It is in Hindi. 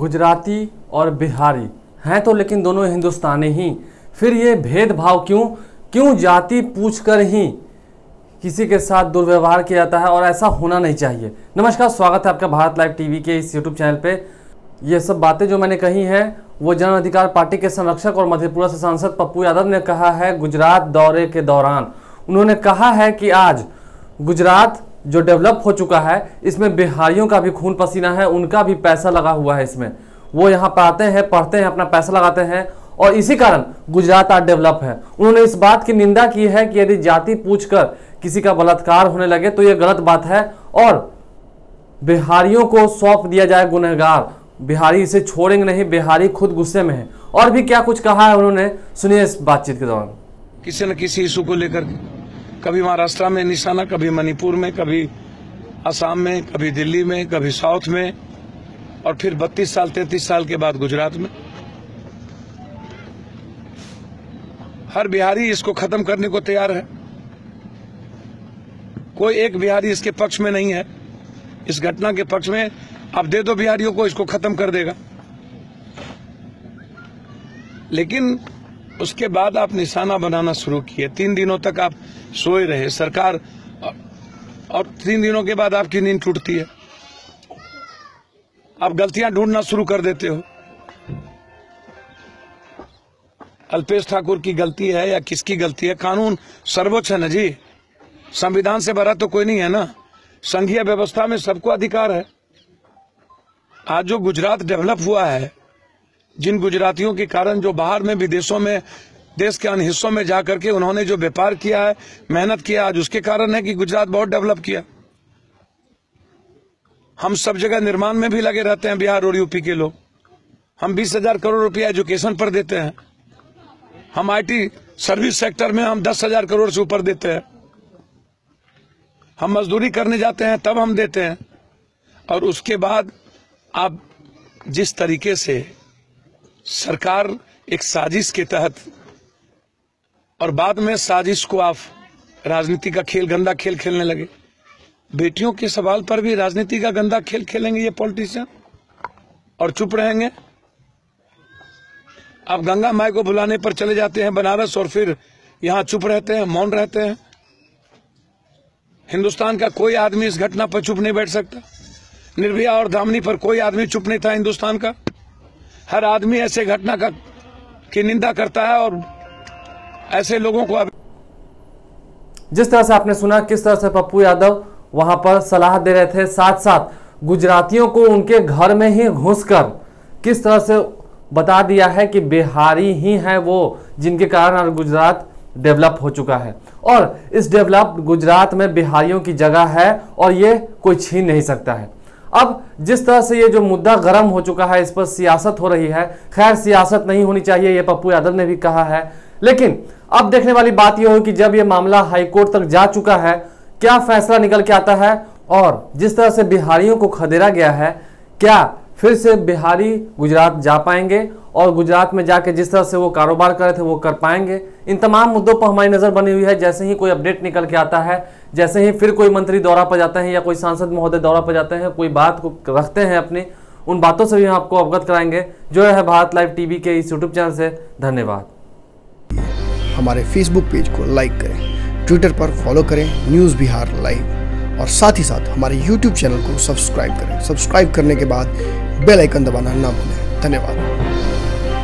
गुजराती और बिहारी हैं तो लेकिन दोनों हिंदुस्तानी ही, फिर ये भेदभाव क्यों जाति पूछकर ही किसी के साथ दुर्व्यवहार किया जाता है और ऐसा होना नहीं चाहिए। नमस्कार, स्वागत है आपका भारत लाइव टीवी के इस यूट्यूब चैनल पे। ये सब बातें जो मैंने कही हैं वो जन अधिकार पार्टी के संरक्षक और मधेपुरा से सांसद पप्पू यादव ने कहा है गुजरात दौरे के दौरान। उन्होंने कहा है कि आज गुजरात जो डेवलप हो चुका है इसमें बिहारियों का भी खून पसीना है, उनका भी पैसा लगा हुआ है इसमें। वो यहाँ पर आते हैं, पढ़ते हैं, अपना पैसा लगाते हैं और इसी कारण गुजरात आज डेवलप है। उन्होंने इस बात की निंदा की है कि यदि जाति पूछकर किसी का बलात्कार होने लगे तो ये गलत बात है और बिहारियों को सौंप दिया जाए गुनहगार। बिहारी इसे छोड़ेंगे नहीं, बिहारी खुद गुस्से में है। और भी क्या कुछ कहा है उन्होंने, सुनिए इस बातचीत के दौरान। किसी न किसी इशू को लेकर कभी महाराष्ट्र में निशाना, कभी मणिपुर में, कभी असम में, कभी दिल्ली में, कभी साउथ में और फिर 32 साल 33 साल के बाद गुजरात में। हर बिहारी इसको खत्म करने को तैयार है, कोई एक बिहारी इसके पक्ष में नहीं है, इस घटना के पक्ष में। आप दे दो बिहारियों को, इसको खत्म कर देगा। लेकिन उसके बाद आप निशाना बनाना शुरू किए। 3 दिनों तक आप सोए रहे सरकार और 3 दिनों के बाद आपकी नींद टूटती है, आप गलतियां ढूंढना शुरू कर देते हो। अल्पेश ठाकुर की गलती है या किसकी गलती है? कानून सर्वोच्च है ना जी, संविधान से बड़ा तो कोई नहीं है ना। संघीय व्यवस्था में सबको अधिकार है। आज जो गुजरात डेवलप हुआ है, जिन गुजरातियों के कारण जो बाहर में विदेशों में देश के अन्य हिस्सों में जा करके उन्होंने जो व्यापार किया है, मेहनत किया, आज उसके कारण है कि गुजरात बहुत डेवलप किया। हम सब जगह निर्माण में भी लगे रहते हैं बिहार और यूपी के लोग। हम 20,000 करोड़ रुपया एजुकेशन पर देते हैं, हम IT सर्विस सेक्टर में हम 10,000 करोड़ से ऊपर देते हैं। हम मजदूरी करने जाते हैं तब हम देते हैं। और उसके बाद आप जिस तरीके से सरकार एक साजिश के तहत और बाद में साजिश को आप राजनीति का खेल, गंदा खेल खेलने लगे। बेटियों के सवाल पर भी राजनीति का गंदा खेल खेलेंगे ये पॉलिटिशियन और चुप रहेंगे। आप गंगा माई को बुलाने पर चले जाते हैं बनारस और फिर यहाँ चुप रहते हैं, मौन रहते हैं। हिंदुस्तान का कोई आदमी इस घटना पर चुप नहीं बैठ सकता। निर्भया और दामनी पर कोई आदमी चुप नहीं था हिंदुस्तान का। हर आदमी ऐसे घटना की निंदा करता है और ऐसे लोगों को। जिस तरह से आपने सुना किस तरह से पप्पू यादव वहां पर सलाह दे रहे थे, साथ साथ गुजरातियों को उनके घर में ही घुसकर किस तरह से बता दिया है कि बिहारी ही हैं वो, जिनके कारण गुजरात डेवलप हो चुका है और इस डेवलप गुजरात में बिहारियों की जगह है और ये कोई छीन नहीं सकता है। अब जिस तरह से ये जो मुद्दा गर्म हो चुका है इस पर सियासत हो रही है। खैर, सियासत नहीं होनी चाहिए ये पप्पू यादव ने भी कहा है, लेकिन अब देखने वाली बात यह हो कि जब ये मामला हाईकोर्ट तक जा चुका है क्या फैसला निकल के आता है। और जिस तरह से बिहारियों को खदेड़ा गया है, क्या फिर से बिहारी गुजरात जा पाएंगे और गुजरात में जाके जिस तरह से वो कारोबार कर रहे थे वो कर पाएंगे? इन तमाम मुद्दों पर हमारी नज़र बनी हुई है। जैसे ही कोई अपडेट निकल के आता है, जैसे ही फिर कोई मंत्री दौरा पर जाते हैं या कोई सांसद महोदय दौरा पर जाते हैं, कोई बात को रखते हैं अपनी, उन बातों से भी हम आपको अवगत कराएंगे। जो है भारत लाइव टीवी के इस यूट्यूब चैनल से धन्यवाद। हमारे फेसबुक पेज को लाइक करें, ट्विटर पर फॉलो करें न्यूज़ बिहार लाइव और साथ ही साथ हमारे यूट्यूब चैनल को सब्सक्राइब करें। सब्सक्राइब करने के बाद बेल आइकन दबाना ना भूलें। धन्यवाद।